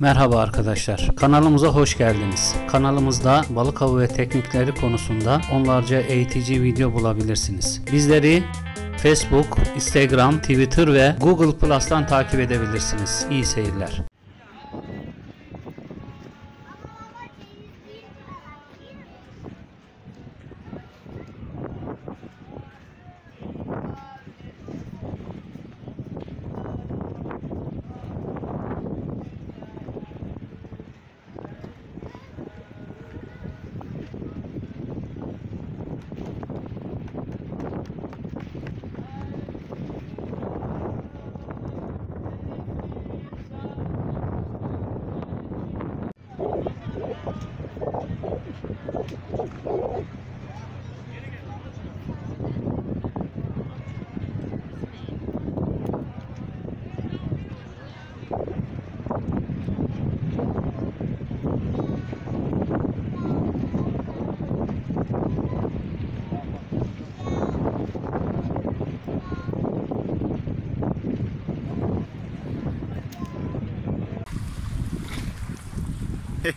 Merhaba arkadaşlar, kanalımıza hoş geldiniz. Kanalımızda balık avı ve teknikleri konusunda onlarca eğitici video bulabilirsiniz. Bizleri Facebook, Instagram, Twitter ve Google Plus'tan takip edebilirsiniz. İyi seyirler.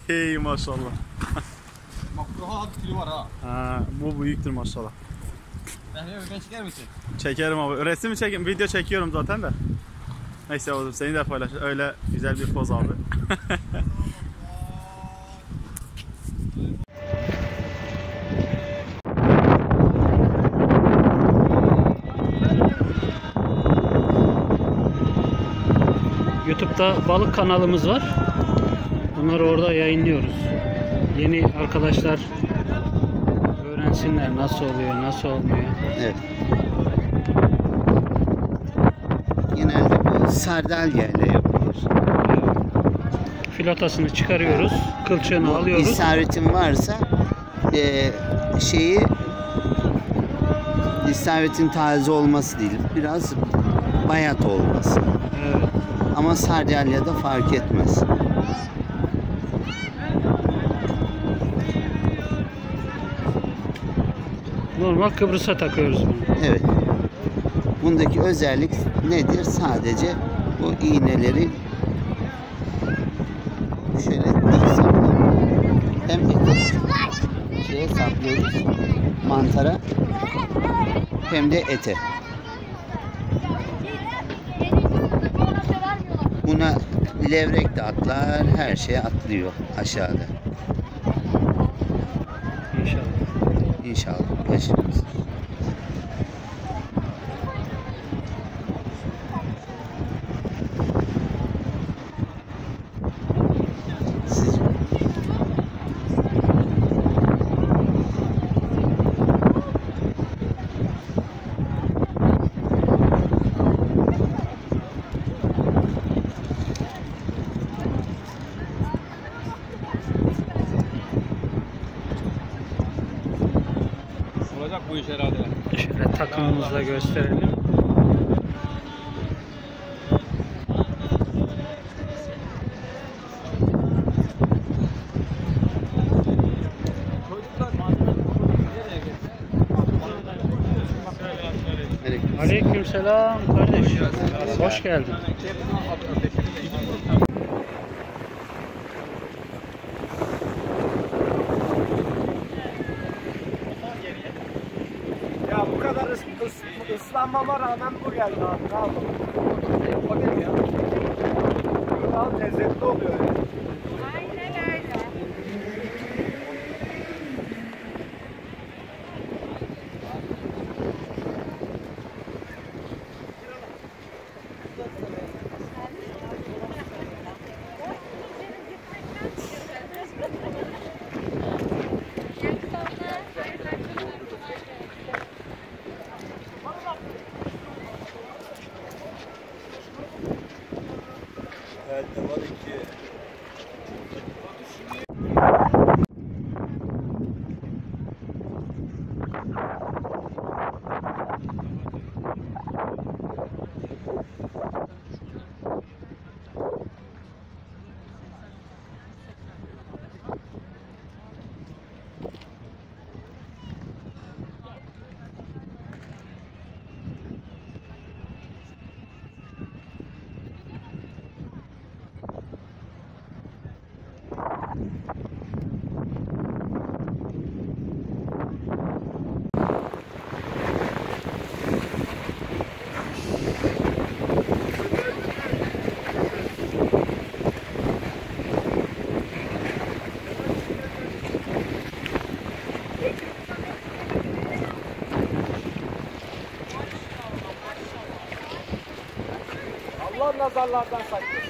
Hey maşallah. Bak burada 6 kilo var ha. Ha, bu büyüktür maşallah. Ben çeker misin? Çekerim abi. Resim çekim, video çekiyorum zaten de. Neyse oğlum seni de paylaş. Öyle güzel bir poz abi. YouTube'da balık kanalımız var. Bunları orada yayınlıyoruz. Yeni arkadaşlar öğrensinler nasıl oluyor, nasıl olmuyor. Evet. Genelde sardalyeyle yapılır. Filotasını çıkarıyoruz, kılçığını alıyoruz. İsabet'in varsa İsabet'in taze olması değil, biraz bayat olması. Evet. Ama sardalya da fark etmez. Normal Kıbrıs'a takıyoruz bunu. Evet. Bundaki özellik nedir? Sadece bu iğneleri şöyle hem de şeye saplıyoruz mantara hem de ete. Buna levrek de atlar, her şeye atlıyor aşağıda. İnşallah geçiriz. Bu iş herhalde. Şöyle takımımızla gösterelim. Aleykümselam kardeş. Hoş geldin. Islanmama rağmen bu geldi abi, al. O ne ya? Al, lezzetli oluyor ya. Aynen öyle. Evet, var iki. nazarlardan saklasın.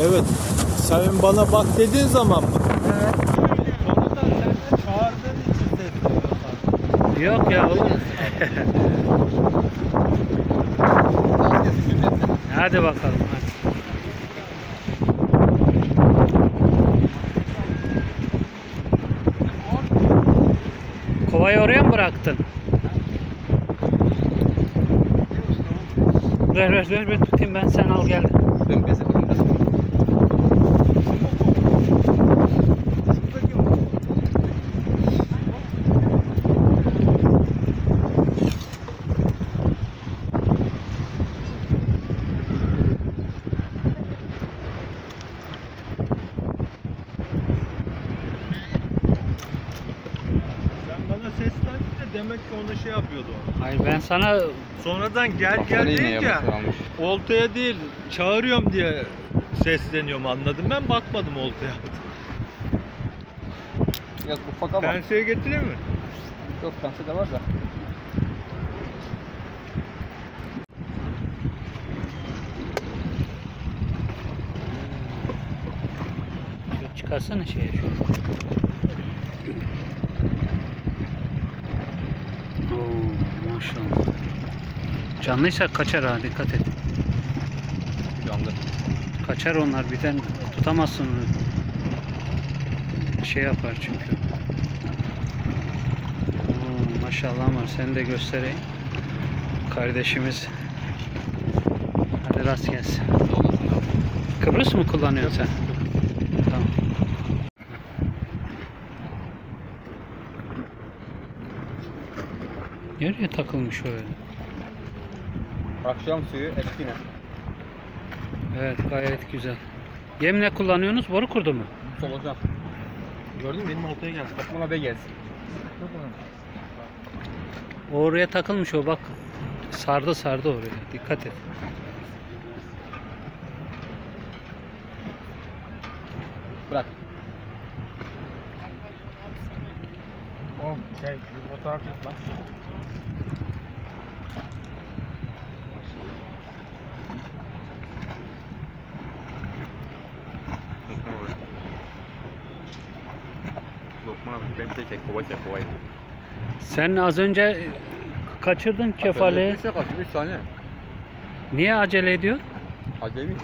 Evet, sen bana bak dediğin zaman mı? Evet. Onu da sen çağırdığın için dedi. Yok ya oğlum. Hadi bakalım. Hadi. Kovayı oraya mı bıraktın? Ver tutayım ben, sen al gel. Sana sonradan gel deyince oltaya değil çağırıyorum diye sesleniyorum, anladım ben, bakmadım oltaya. Biraz ufak ama. Penseyi getireyim mi? Yok, pense de var da. Çıkarsana şeye şu. Canlıysa kaçar ha, dikkat et. Canlı. Kaçar onlar, birden tutamazsın. Şey yapar çünkü. Oo, maşallah var, seni de göstereyim. Kardeşimiz. Hadi rast gelsin. Kıbrıs mı kullanıyorsun sen? Tamam. Nereye takılmış öyle? Akşam suyu etkine. Evet, gayet güzel. Yem ne kullanıyorsunuz? Boru kurdu mu? Solucan. Gördün mü? Benim oltaya gelsin. Bak bana be gelsin. Oraya takılmış o bak. Sardı oraya. Dikkat et. Bırak. Fotoğraf yap bak. Sen az önce kaçırdın kefaleyi. Niye acele ediyor? Acele mi?